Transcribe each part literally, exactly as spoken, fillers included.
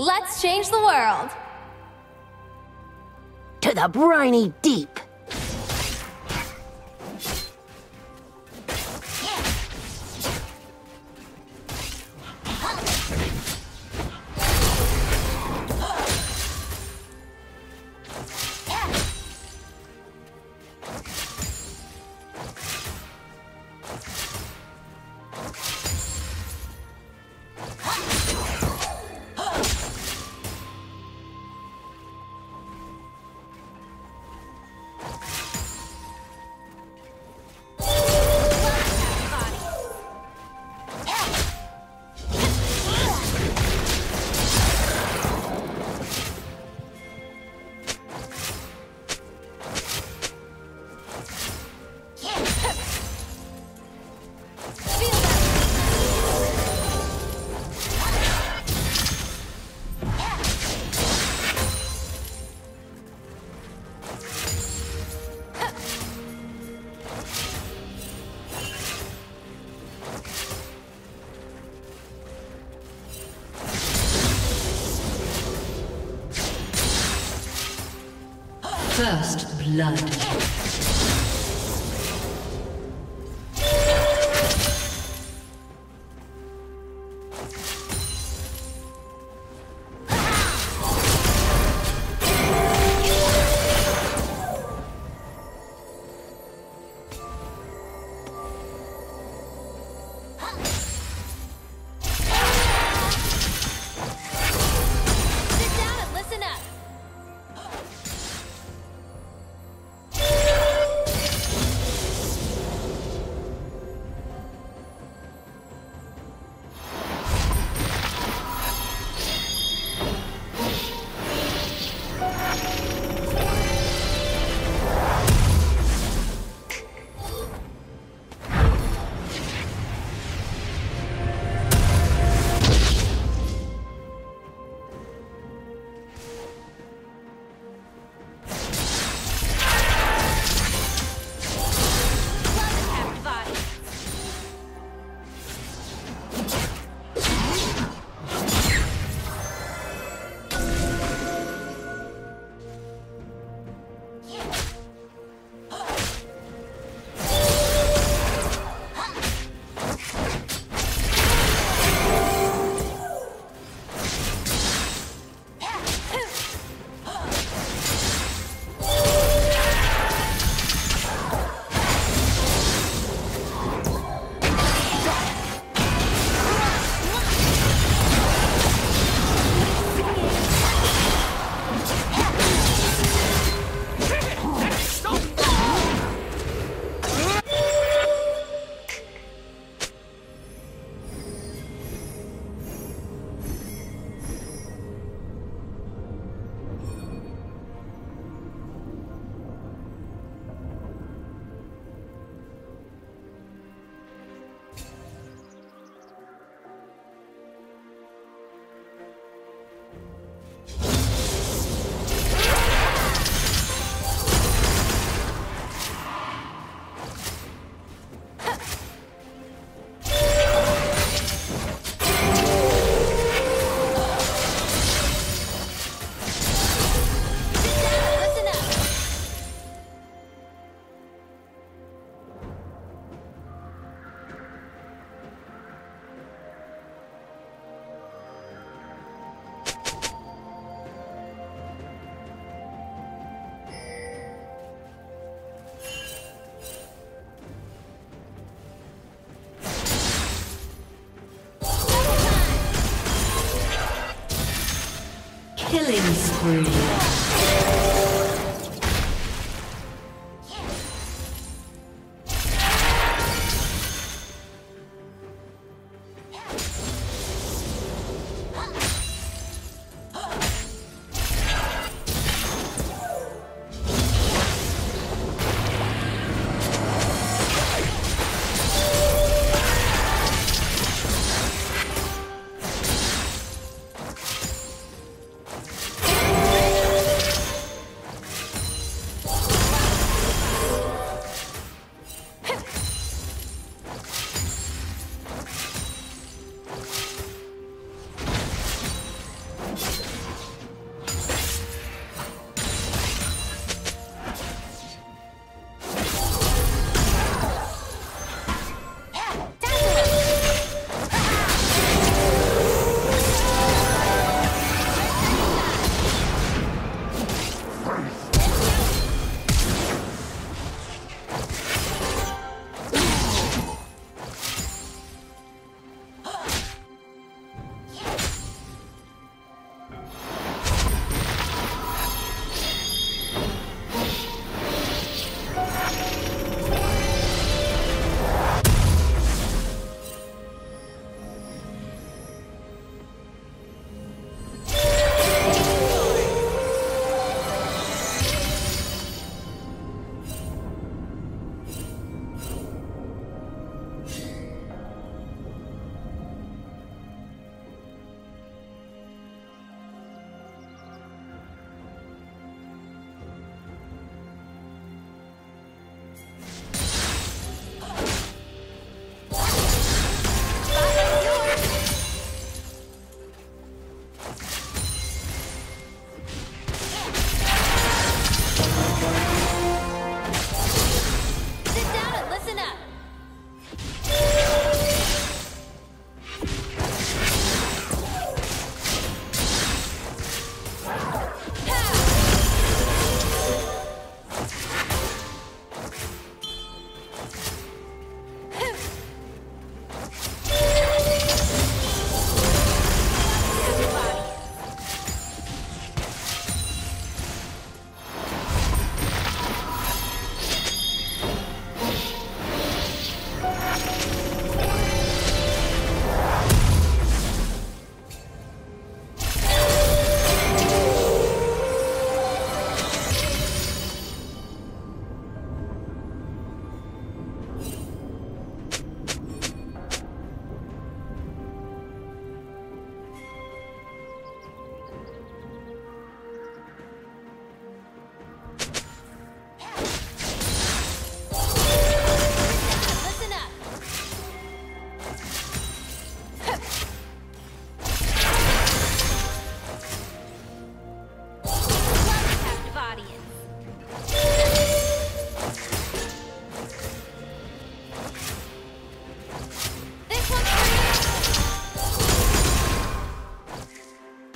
Let's change the world! To the briny deep! First blood. Killing spree.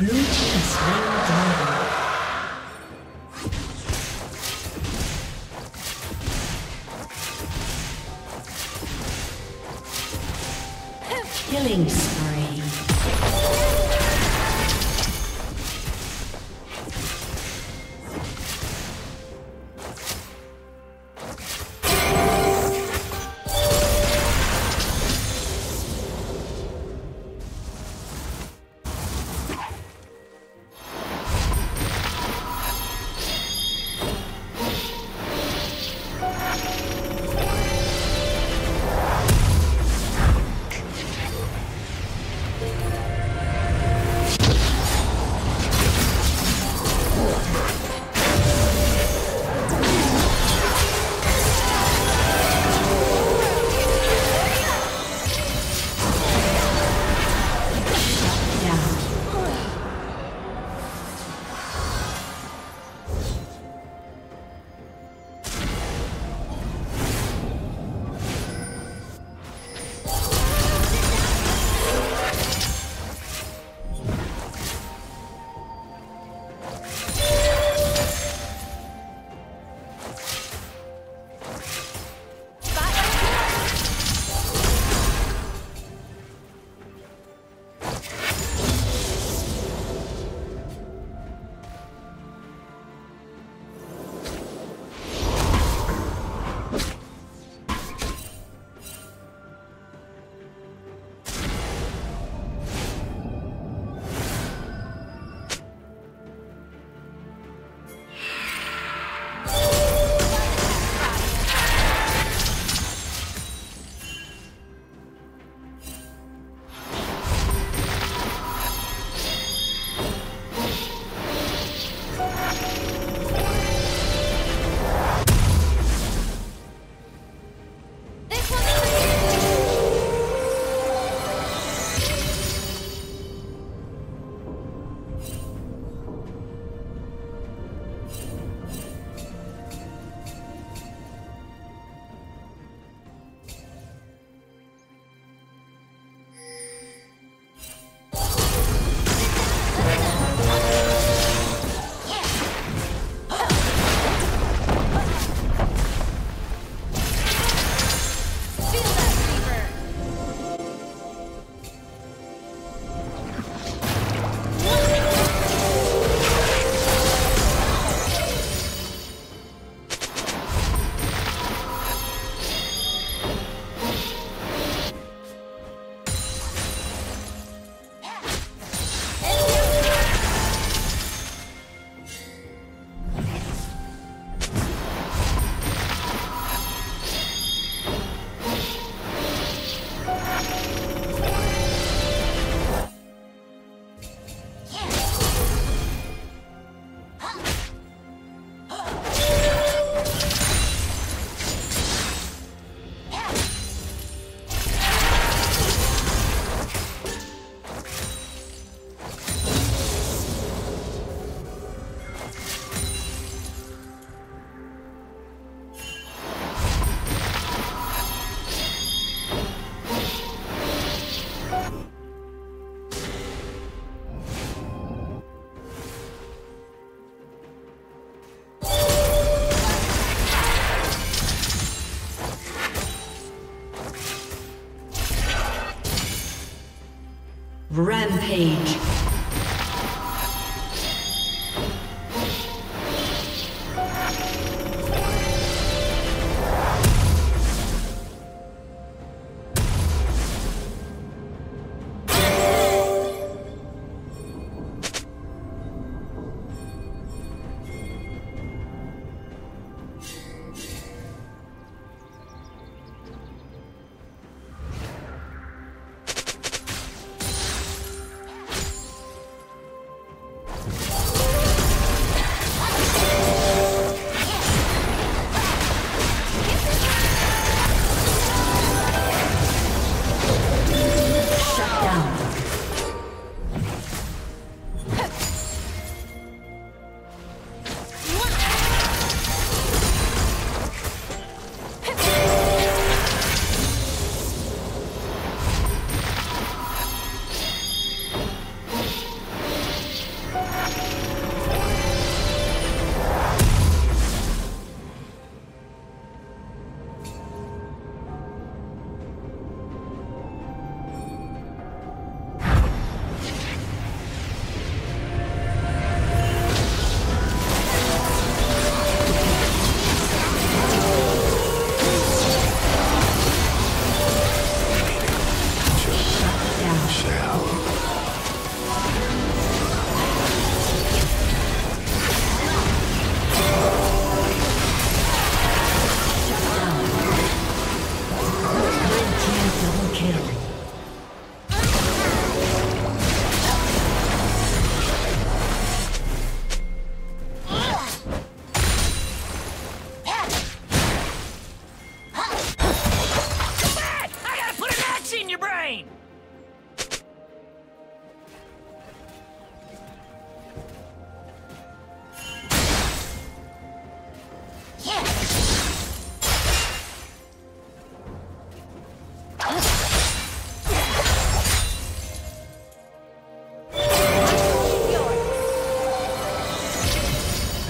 Blue team has slain the dragon. Killing spree. Rampage.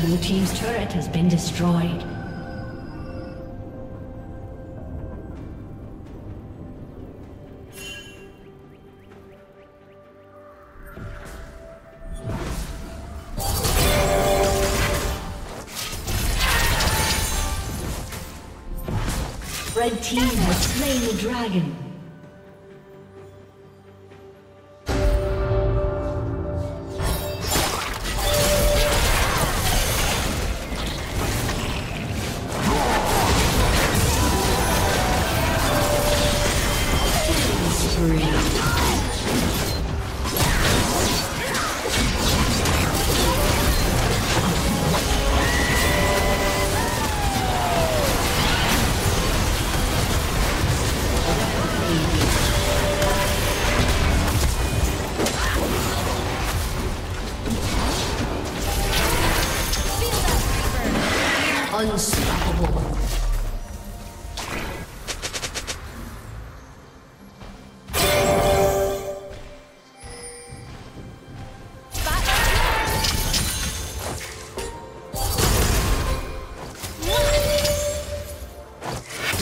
Blue team's turret has been destroyed. Red team has slain the dragon.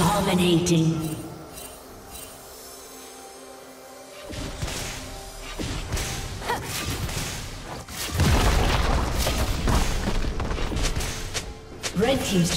Dominating. Red team's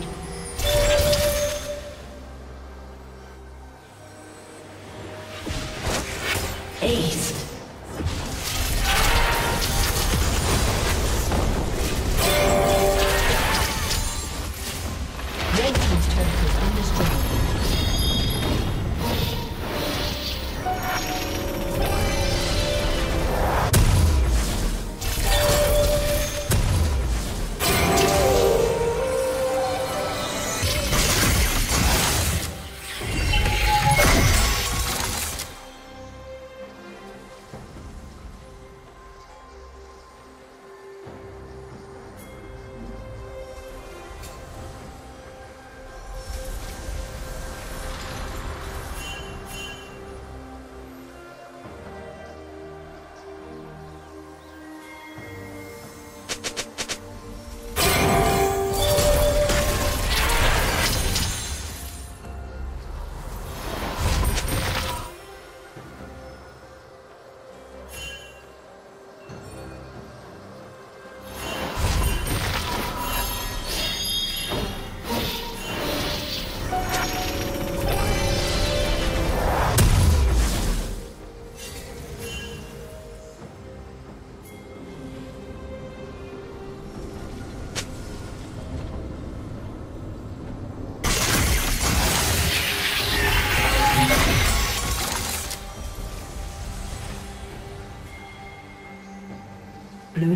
Blue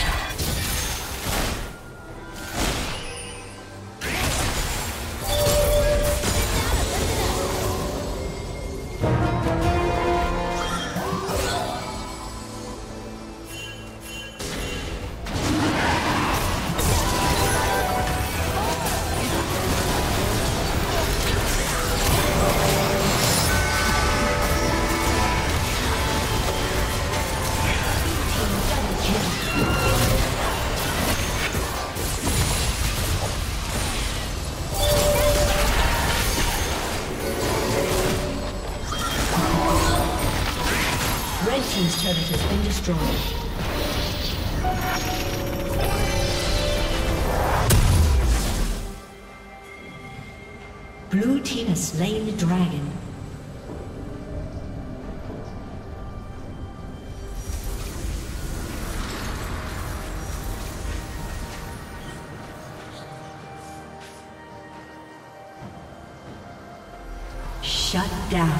This turret has been destroyed. Blue team has slain the dragon. Shut down.